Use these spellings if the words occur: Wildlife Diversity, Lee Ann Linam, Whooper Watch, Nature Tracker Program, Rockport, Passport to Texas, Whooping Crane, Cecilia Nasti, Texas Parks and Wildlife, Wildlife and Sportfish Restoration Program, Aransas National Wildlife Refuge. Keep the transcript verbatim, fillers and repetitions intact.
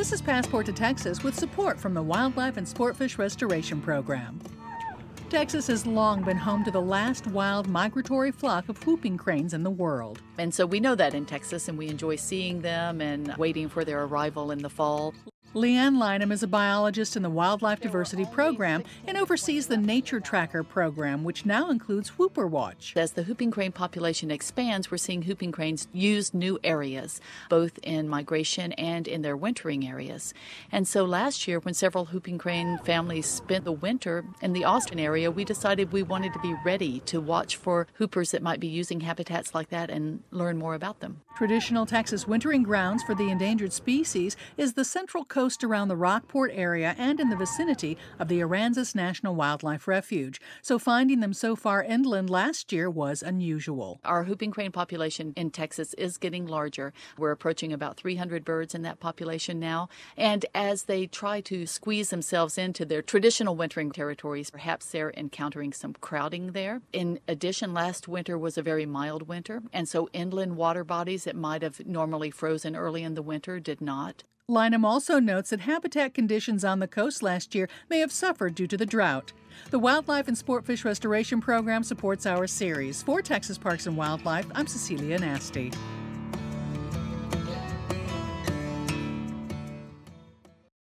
This is Passport to Texas with support from the Wildlife and Sportfish Restoration Program. Texas has long been home to the last wild migratory flock of whooping cranes in the world. And so we know that in Texas, and we enjoy seeing them and waiting for their arrival in the fall. Lee Ann Linam is a biologist in the Wildlife Diversity Program and oversees the Nature Tracker Program, which now includes Whooper Watch. As the whooping crane population expands, we're seeing whooping cranes use new areas, both in migration and in their wintering areas. And so last year, when several whooping crane families spent the winter in the Austin area, we decided we wanted to be ready to watch for whoopers that might be using habitats like that and learn more about them. Traditional Texas wintering grounds for the endangered species is the central coast around the Rockport area and in the vicinity of the Aransas National Wildlife Refuge, so finding them so far inland last year was unusual. Our whooping crane population in Texas is getting larger. We're approaching about three hundred birds in that population now, and as they try to squeeze themselves into their traditional wintering territories, perhaps they're encountering some crowding there. In addition, last winter was a very mild winter, and so inland water bodies that might have normally frozen early in the winter did not. Linam also notes that habitat conditions on the coast last year may have suffered due to the drought. The Wildlife and Sportfish Restoration Program supports our series. For Texas Parks and Wildlife, I'm Cecilia Nasti.